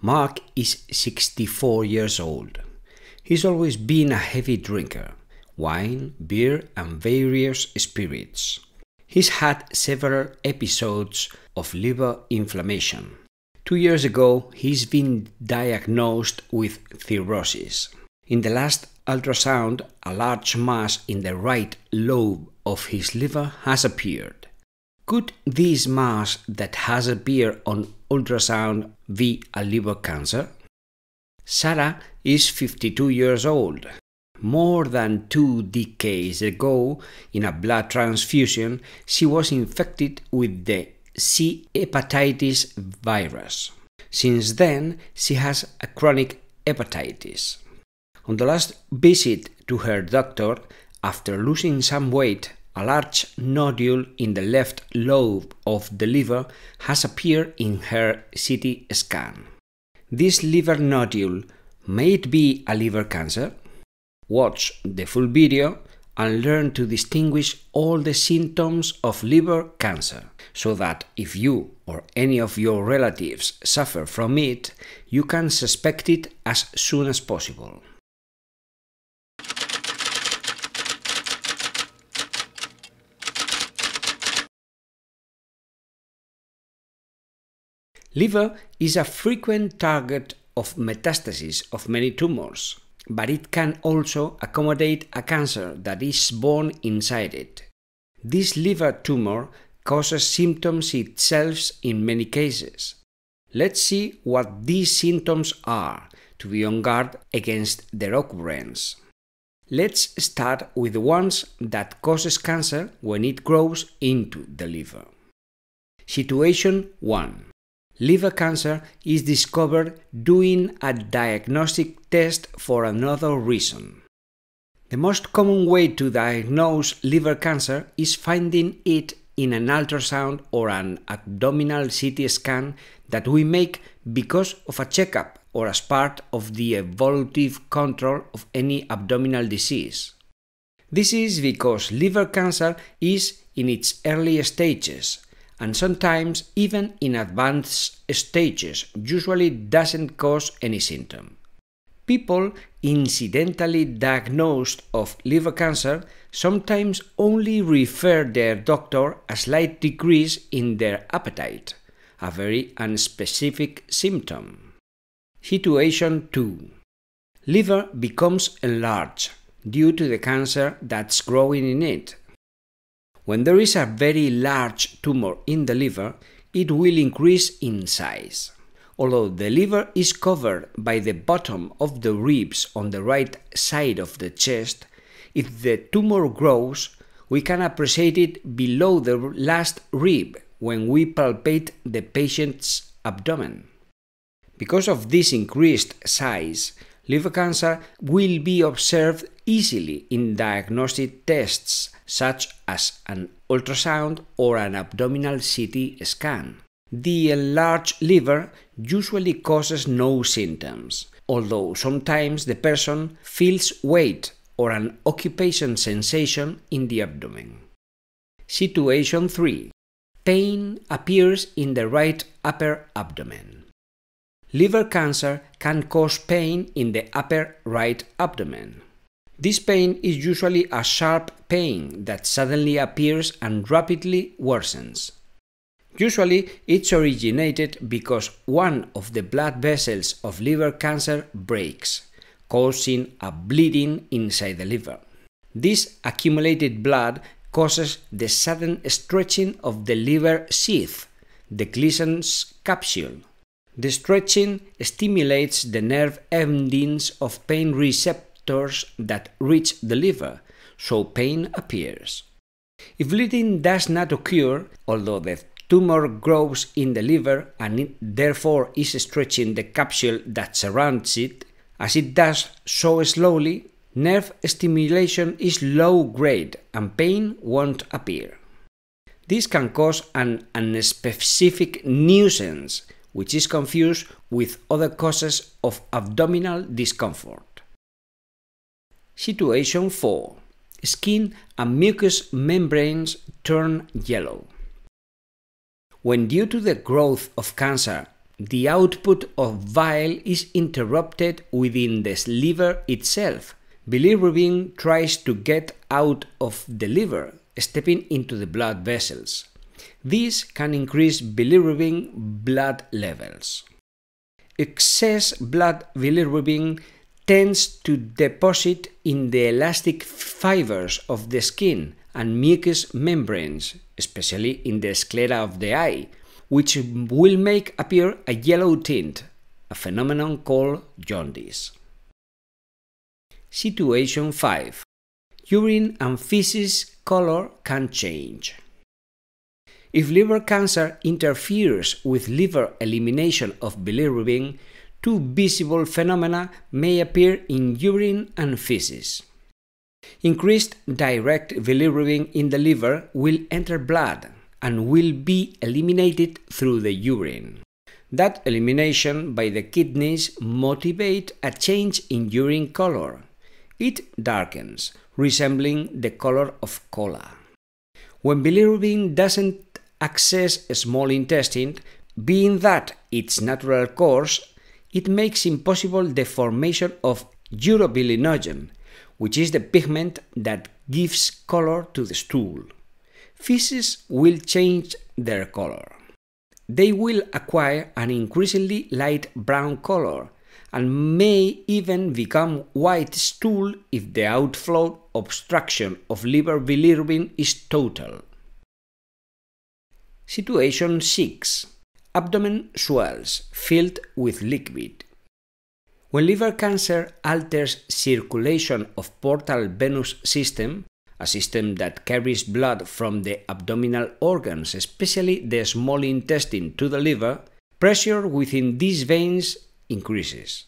Mark is 64 years old. He's always been a heavy drinker, wine, beer and various spirits. He's had several episodes of liver inflammation. 2 years ago, he's been diagnosed with cirrhosis. In the last ultrasound, a large mass in the right lobe of his liver has appeared. Could this mass that has appeared on ultrasound be a liver cancer? Sarah is 52 years old. More than 2 decades ago, in a blood transfusion, she was infected with the C. hepatitis virus. Since then, she has a chronic hepatitis. On the last visit to her doctor, after losing some weight, a large nodule in the left lobe of the liver has appeared in her CT scan. This liver nodule, may it be a liver cancer? Watch the full video and learn to distinguish all the symptoms of liver cancer, so that if you or any of your relatives suffer from it, you can suspect it as soon as possible. Liver is a frequent target of metastasis of many tumors, but it can also accommodate a cancer that is born inside it. This liver tumor causes symptoms itself in many cases. Let's see what these symptoms are, to be on guard against their occurrence. Let's start with the ones that causes cancer when it grows into the liver. Situation 1. Liver cancer is discovered doing a diagnostic test for another reason. The most common way to diagnose liver cancer is finding it in an ultrasound or an abdominal CT scan that we make because of a checkup or as part of the evolutive control of any abdominal disease. This is because liver cancer is in its early stages, and sometimes even in advanced stages, usually doesn't cause any symptom. People incidentally diagnosed of liver cancer sometimes only refer their doctor a slight decrease in their appetite, a very unspecific symptom. Situation 2. Liver becomes enlarged due to the cancer that's growing in it. When there is a very large tumor in the liver, it will increase in size. Although the liver is covered by the bottom of the ribs on the right side of the chest, if the tumor grows, we can appreciate it below the last rib when we palpate the patient's abdomen. Because of this increased size, liver cancer will be observed easily in diagnostic tests such as an ultrasound or an abdominal CT scan. The enlarged liver usually causes no symptoms, although sometimes the person feels weight or an occupation sensation in the abdomen. Situation 3. Pain appears in the right upper abdomen. Liver cancer can cause pain in the upper right abdomen. This pain is usually a sharp pain that suddenly appears and rapidly worsens. Usually, it's originated because one of the blood vessels of liver cancer breaks, causing a bleeding inside the liver. This accumulated blood causes the sudden stretching of the liver sheath, the Glisson's capsule. The stretching stimulates the nerve endings of pain receptors that reach the liver, so pain appears. If bleeding does not occur, although the tumor grows in the liver and it therefore is stretching the capsule that surrounds it, as it does so slowly, nerve stimulation is low grade and pain won't appear. This can cause an unspecific nuisance, which is confused with other causes of abdominal discomfort. Situation 4. Skin and mucous membranes turn yellow. When due to the growth of cancer, the output of bile is interrupted within the liver itself. Bilirubin tries to get out of the liver, stepping into the blood vessels. This can increase bilirubin blood levels. Excess blood bilirubin tends to deposit in the elastic fibers of the skin and mucous membranes, especially in the sclera of the eye, which will make appear a yellow tint, a phenomenon called jaundice. Situation 5. Urine and feces color can change. If liver cancer interferes with liver elimination of bilirubin, two visible phenomena may appear in urine and feces. Increased direct bilirubin in the liver will enter blood and will be eliminated through the urine. That elimination by the kidneys motivates a change in urine color. It darkens, resembling the color of cola. When bilirubin doesn't access small intestine, being that its natural course, it makes impossible the formation of urobilinogen, which is the pigment that gives color to the stool. Feces will change their color. They will acquire an increasingly light brown color and may even become white stool if the outflow obstruction of liver bilirubin is total. Situation 6. Abdomen swells, filled with liquid. When liver cancer alters circulation of portal venous system, a system that carries blood from the abdominal organs, especially the small intestine, to the liver, pressure within these veins increases.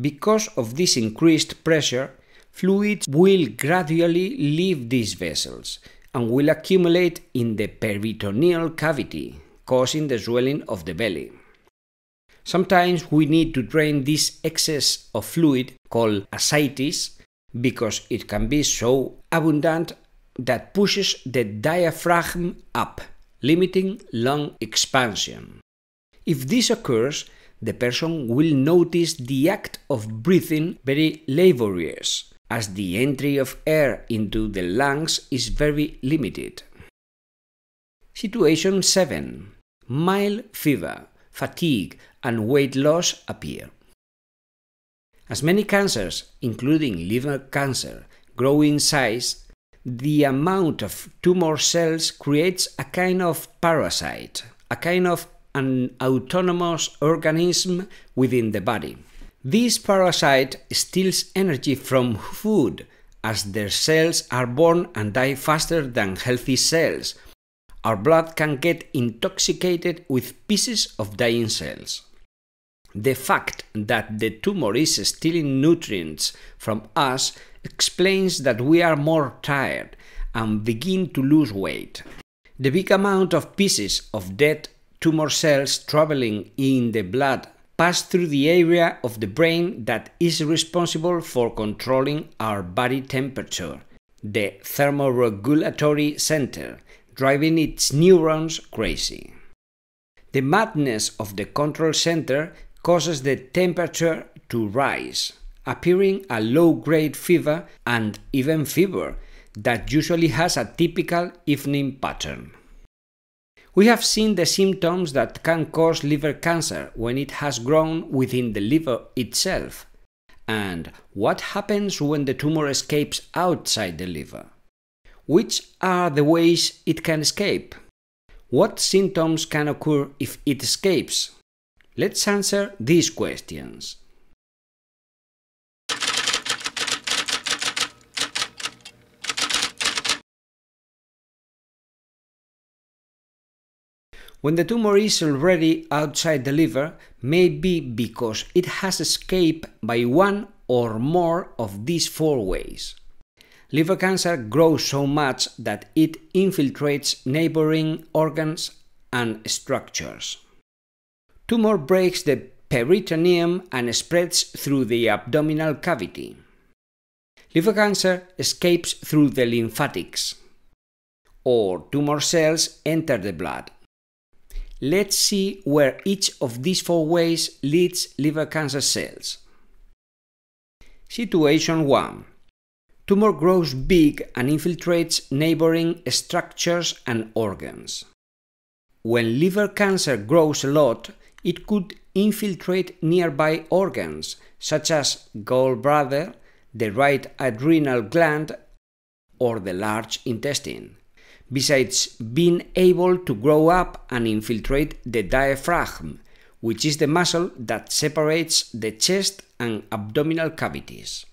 Because of this increased pressure, fluids will gradually leave these vessels and will accumulate in the peritoneal cavity, causing the swelling of the belly. Sometimes we need to drain this excess of fluid, called ascites, because it can be so abundant that pushes the diaphragm up, limiting lung expansion. If this occurs, the person will notice the act of breathing very laborious, as the entry of air into the lungs is very limited. Situation 7. Mild fever, fatigue and weight loss appear. As many cancers, including liver cancer, grow in size, the amount of tumor cells creates a kind of parasite, a kind of an autonomous organism within the body. This parasite steals energy from food, as their cells are born and die faster than healthy cells. Our blood can get intoxicated with pieces of dying cells. The fact that the tumor is stealing nutrients from us explains that we are more tired and begin to lose weight. The big amount of pieces of dead tumor cells traveling in the blood pass through the area of the brain that is responsible for controlling our body temperature, the thermoregulatory center, driving its neurons crazy. The madness of the control center causes the temperature to rise, appearing a low-grade fever and even fever that usually has a typical evening pattern. We have seen the symptoms that can cause liver cancer when it has grown within the liver itself, and what happens when the tumor escapes outside the liver. Which are the ways it can escape? What symptoms can occur if it escapes? Let's answer these questions. When the tumor is already outside the liver, maybe because it has escaped by one or more of these four ways. Liver cancer grows so much that it infiltrates neighboring organs and structures. Tumor breaks the peritoneum and spreads through the abdominal cavity. Liver cancer escapes through the lymphatics, or tumor cells enter the blood. Let's see where each of these four ways leads liver cancer cells. Situation 1. Tumor grows big and infiltrates neighboring structures and organs. When liver cancer grows a lot, it could infiltrate nearby organs, such as gallbladder, the right adrenal gland, or the large intestine, besides being able to grow up and infiltrate the diaphragm, which is the muscle that separates the chest and abdominal cavities.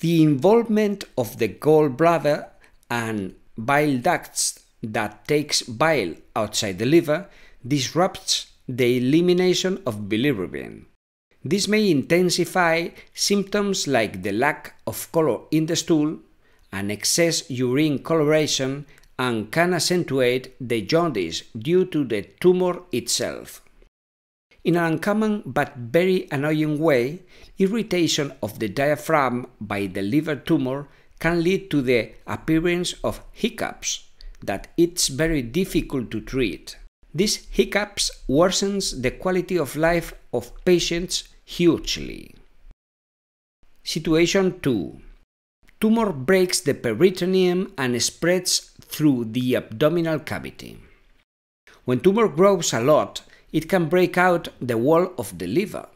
The involvement of the gallbladder and bile ducts that takes bile outside the liver disrupts the elimination of bilirubin. This may intensify symptoms like the lack of color in the stool, an excess urine coloration, and can accentuate the jaundice due to the tumor itself. In an uncommon but very annoying way, irritation of the diaphragm by the liver tumor can lead to the appearance of hiccups that it's very difficult to treat. These hiccups worsens the quality of life of patients hugely. Situation 2. Tumor breaks the peritoneum and spreads through the abdominal cavity. When tumor grows a lot, it can break out the wall of the liver.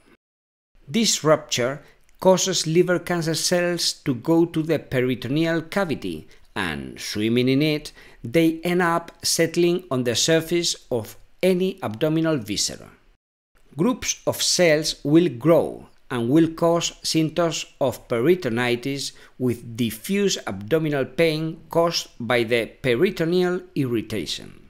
This rupture causes liver cancer cells to go to the peritoneal cavity, and swimming in it, they end up settling on the surface of any abdominal viscera. Groups of cells will grow and will cause symptoms of peritonitis with diffuse abdominal pain caused by the peritoneal irritation.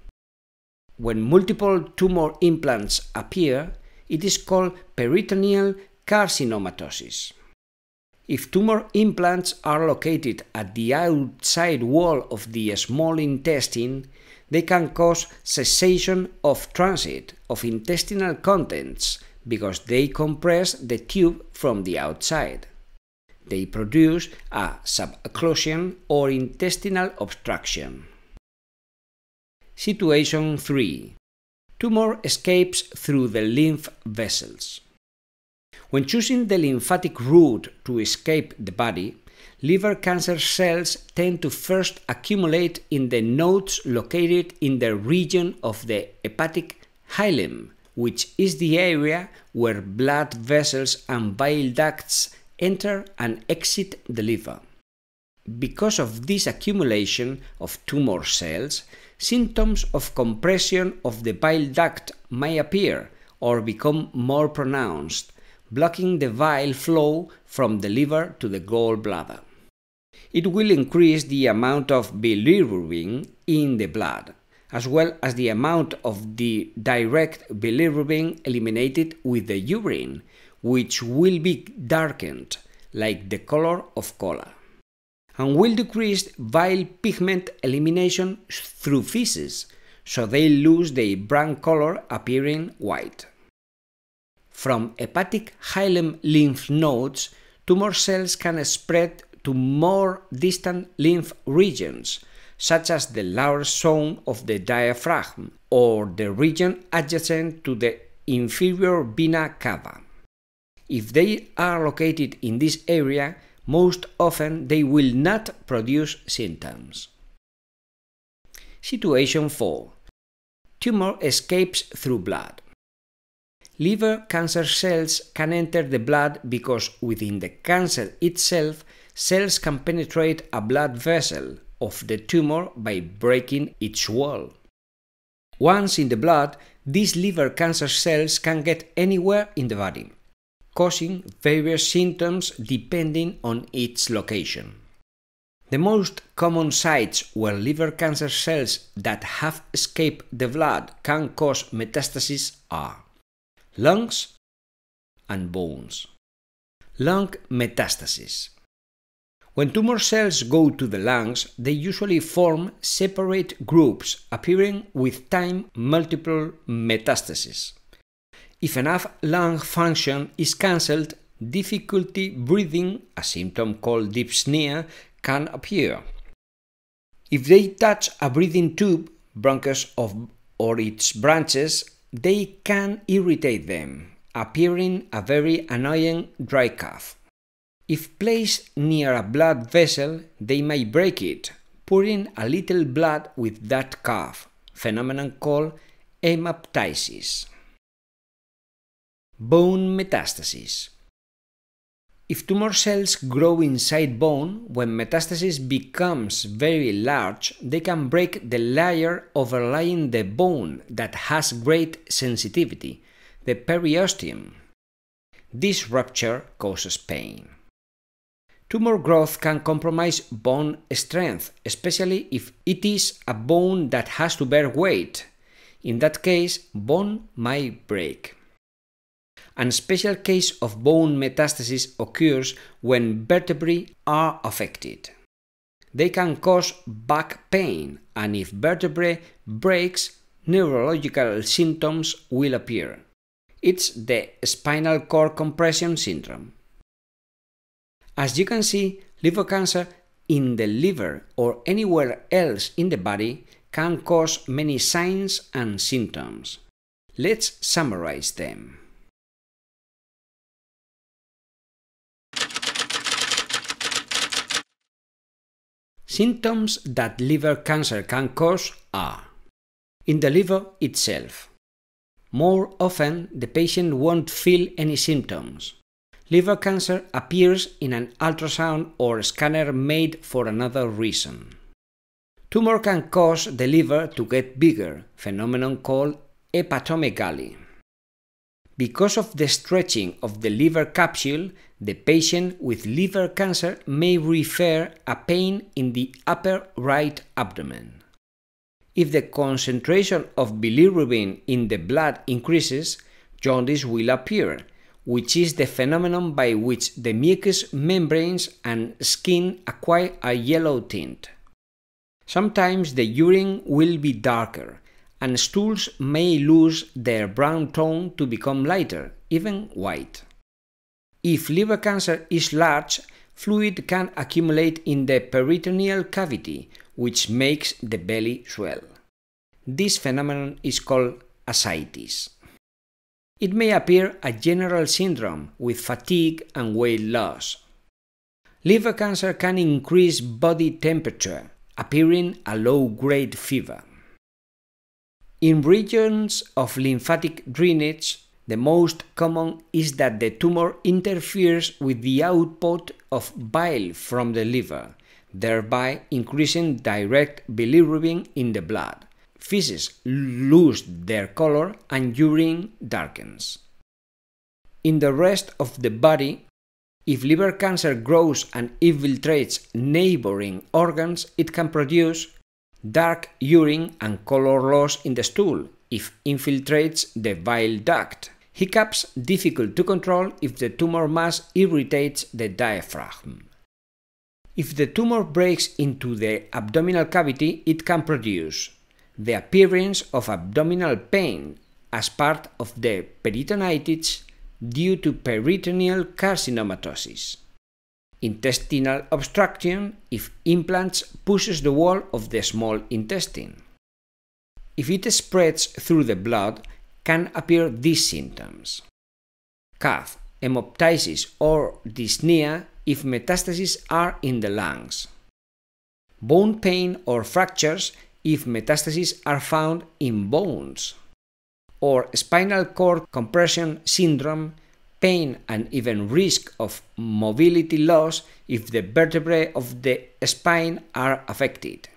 When multiple tumor implants appear, it is called peritoneal carcinomatosis. If tumor implants are located at the outside wall of the small intestine, they can cause cessation of transit of intestinal contents because they compress the tube from the outside. They produce a subocclusion or intestinal obstruction. Situation 3. Tumor escapes through the lymph vessels. When choosing the lymphatic route to escape the body, liver cancer cells tend to first accumulate in the nodes located in the region of the hepatic hilum, which is the area where blood vessels and bile ducts enter and exit the liver. Because of this accumulation of tumor cells, symptoms of compression of the bile duct may appear or become more pronounced, blocking the bile flow from the liver to the gallbladder. It will increase the amount of bilirubin in the blood, as well as the amount of the direct bilirubin eliminated with the urine, which will be darkened, like the color of cola, and will decrease bile pigment elimination through feces, so they lose their brown color, appearing white. From hepatic hilum lymph nodes, tumor cells can spread to more distant lymph regions, such as the large zone of the diaphragm or the region adjacent to the inferior vena cava. If they are located in this area, most often they will not produce symptoms. Situation 4. Tumor escapes through blood. Liver cancer cells can enter the blood because within the cancer itself, cells can penetrate a blood vessel of the tumor by breaking its wall. Once in the blood, these liver cancer cells can get anywhere in the body, causing various symptoms depending on its location. The most common sites where liver cancer cells that have escaped the blood can cause metastasis are lungs and bones. Lung metastasis. When tumor cells go to the lungs, they usually form separate groups, appearing with time multiple metastases. If enough lung function is cancelled, difficulty breathing, a symptom called dyspnea, can appear. If they touch a breathing tube, bronchus of or its branches, they can irritate them, appearing a very annoying dry cough. If placed near a blood vessel, they may break it, pouring a little blood with that cough, phenomenon called hemoptysis. Bone metastasis. If tumor cells grow inside bone, when metastasis becomes very large, they can break the layer overlying the bone that has great sensitivity, the periosteum. This rupture causes pain. Tumor growth can compromise bone strength, especially if it is a bone that has to bear weight. In that case, bone might break. A special case of bone metastasis occurs when vertebrae are affected. They can cause back pain, and if vertebrae breaks, neurological symptoms will appear. It's the spinal cord compression syndrome. As you can see, liver cancer in the liver or anywhere else in the body can cause many signs and symptoms. Let's summarize them. Symptoms that liver cancer can cause are: in the liver itself. More often, the patient won't feel any symptoms. Liver cancer appears in an ultrasound or scanner made for another reason. Tumor can cause the liver to get bigger, phenomenon called hepatomegaly. Because of the stretching of the liver capsule, the patient with liver cancer may refer a pain in the upper right abdomen. If the concentration of bilirubin in the blood increases, jaundice will appear, which is the phenomenon by which the mucous membranes and skin acquire a yellow tint. Sometimes the urine will be darker, and stools may lose their brown tone to become lighter, even white. If liver cancer is large, fluid can accumulate in the peritoneal cavity, which makes the belly swell. This phenomenon is called ascites. It may appear a general syndrome with fatigue and weight loss. Liver cancer can increase body temperature, appearing a low-grade fever. In regions of lymphatic drainage, the most common is that the tumor interferes with the output of bile from the liver, thereby increasing direct bilirubin in the blood. Feces lose their color and urine darkens. In the rest of the body, if liver cancer grows and infiltrates neighboring organs, it can produce dark urine and color loss in the stool if infiltrates the bile duct. Hiccups difficult to control if the tumor mass irritates the diaphragm. If the tumor breaks into the abdominal cavity, it can produce the appearance of abdominal pain as part of the peritonitis due to peritoneal carcinomatosis. Intestinal obstruction if implants pushes the wall of the small intestine. If it spreads through the blood, can appear these symptoms: cough, hemoptysis or dyspnea if metastases are in the lungs, bone pain or fractures if metastases are found in bones, or spinal cord compression syndrome, pain and even risk of mobility loss if the vertebrae of the spine are affected.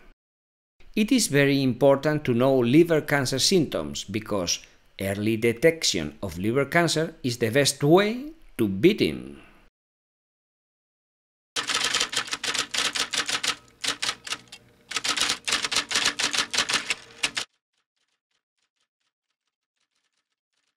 It is very important to know liver cancer symptoms because early detection of liver cancer is the best way to beat it.